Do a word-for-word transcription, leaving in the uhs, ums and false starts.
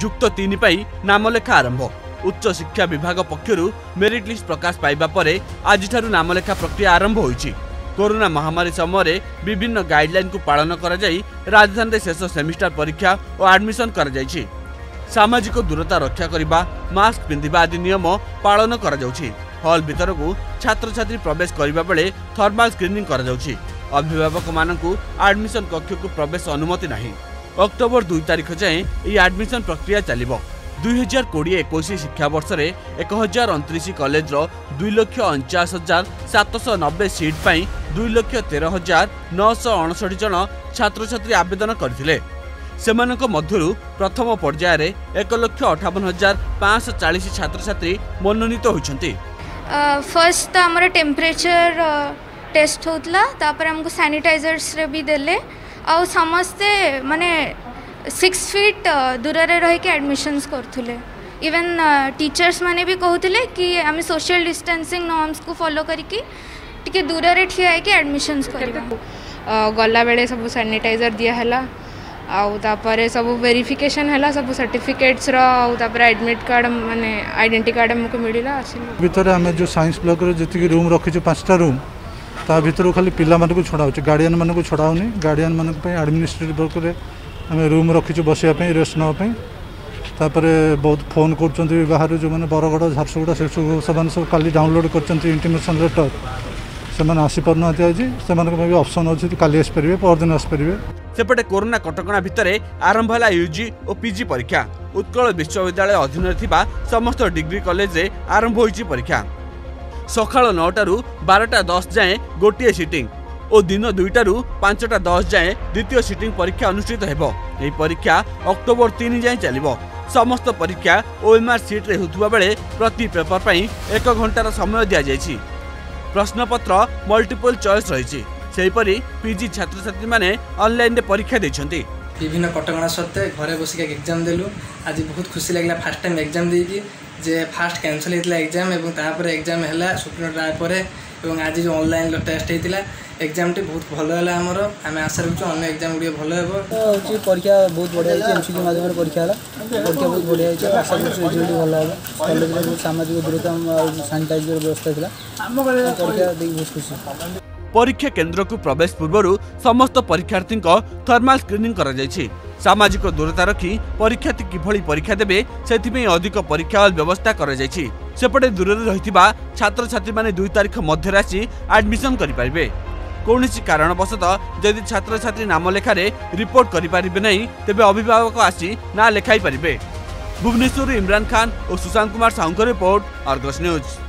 जुक्त तीन पाई नामलेखा आरंभ। उच्च शिक्षा विभाग पक्षर मेरिट लिस्ट प्रकाश पाइबा परे आज ठारू नामलेखा प्रक्रिया आरंभ होईछि। कोरोना महामारी समय विभिन्न गाइडलाइन को पालन करा जाई राजधानी शेष सेमिस्टर परीक्षा और आडमिशन करा जाईछि। सामाजिक दूरता रक्षा करने मास्क पिंधिबा आदि नियम पालन करा जाउछि। हॉल भीतर को छात्र छात्री प्रवेश करने बेले थर्माल स्क्रीनिंग करा जाउछि। अभिभावक मानकु आडमिशन कक्ष को प्रवेश अनुमति नहीं। अक्टोबर दुई तारिख जाए यह आडमिशन प्रक्रिया चलिबो। दुई हजार कोड़े एक शिक्षावर्ष में एक हजार अणतीस कलेज दुई लक्ष अणचाश हजार सातश नब्बे सीट पर दुई लक्ष तेरह हजार नौश अणसठ जन छात्र छात्री आवेदन करते। प्रथम पर्याय में एक लक्ष अठावन हजार पाँच सौ चालीस छात्र छात्री मनोनीत होती। फर्स्ट तो आमर टेम्परेचर टेस्ट होता, आमको सैनिटाइजर्स भी देले आ समस्ते माने सिक्स फीट दूर रहीकि एडमिशन्स करथुले। इवन टीचर्स माने भी कहते कि आम सोशल डिस्टेंसिंग नॉर्म्स को फॉलो करके टिके दूर रे ठिया है कि एडमिशन्स करबा। गला बेले सब सैनिटाइजर दिया हला आउ तापरे सब वेरिफिकेशन हला सब सर्टिफिकेट्स रो आउ तापरे एडमिट कार्ड माने आइडेंटिटी कार्ड हमको मिलिला। आसी भीतर हमें जो साइंस ब्लॉक रो जति रूम रखिछु पांचटा रूम ता भीतर खाली पिला मन को छोड़ा होछ, गार्डियन मन को छोड़ाउनी। गार्डियन मन पे एडमिनिस्ट्रेटिव ब्लॉक रे हमें रूम रखीचु बसिया पे रेस्ट ना पे। तापरे बहुत फोन करचंती बाहर जो मैंने बरगड़ झारसुगुड़ा से सब खाली डाउनलोड करचंती इंटीमेशन लेटर से मैंने आसी पार ना आज से भी ऑप्शन अच्छे काली आसपारे परदिन आसपारे। सेपटे कोरोना कटकणा भितर आरंभ है यूजी और पीजी परीक्षा। उत्कल विश्वविद्यालय अधीन थिबा समस्त डिग्री कॉलेज रे आरंभ होईची परीक्षा। सकाळ नौटारू बारटा दस जाए गोटे सीटिंग और दिन दुईटू पांचटा दस जाए द्वितीय सीटिंग परीक्षा अनुष्ठित हो। परीक्षा अक्टोबर तीन जाए चलो। समस्त परीक्षा ओएमआर सीट्रे होता बेले प्रति पेपर पर एक घंटार समय दि जाएगी। प्रश्नपत्र मल्टीपल चॉइस रही। सेहीपरि पीजी छात्र छात्री मैंने ऑनलाइन परीक्षा देछंती। विभिन्न कटकणा सत्वे घरे बसिक एग्जाम देलु। आज बहुत खुशी लगला फास्ट टाइम एग्जाम देकी जे फास्ट कैंसल होता एग्जाम और तापर एग्जाम है सुप्रीम कोर्ट राय पर। आज जो ऑनलाइन टेस्ट होता एग्जाम टी बहुत भल है आम आम आशा रखु अन्य एग्जाम गुड़े भल हो। परीक्षा बहुत बढ़िया है। एमसीक्यू माध्यम परीक्षा है। परीक्षा बहुत बढ़िया है। आशा रखु रिजल्ट भल है। कॉलेज में बहुत सामाजिक दूरता सैनिटाइजर व्यवस्था था। परीक्षा देखिए बहुत खुशी। परीक्षा केन्द्र को प्रवेश पूर्व समस्त परीक्षार्थी थर्माल स्क्रीनिंग करा जायछि। सामाजिक दूरता रखी परीक्षार्थी किभली परीक्षा देवे से अधिक परीक्षा हल व्यवस्था करा जायछि। सेपटे दूर रही छात्र छात्री माने दुई तारिख मध्य राशि एडमिशन करिपारिबे। कोनोसी कारणवशतः यदि छात्र छात्री नाम लेखारे रिपोर्ट करिपारिबे नहीं तेबे अभिभावक आसी ना लेखाई पारिबे। भुवनेश्वर इमरान खान और Sushant Kumar Sahu report Argus news.